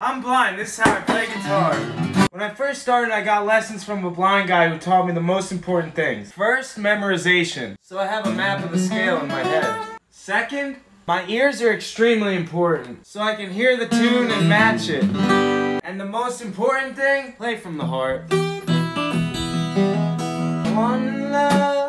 I'm blind, this is how I play guitar. When I first started, I got lessons from a blind guy who taught me the most important things. First, memorization. So I have a map of the scale in my head. Second, my ears are extremely important, so I can hear the tune and match it. And the most important thing, play from the heart. One love.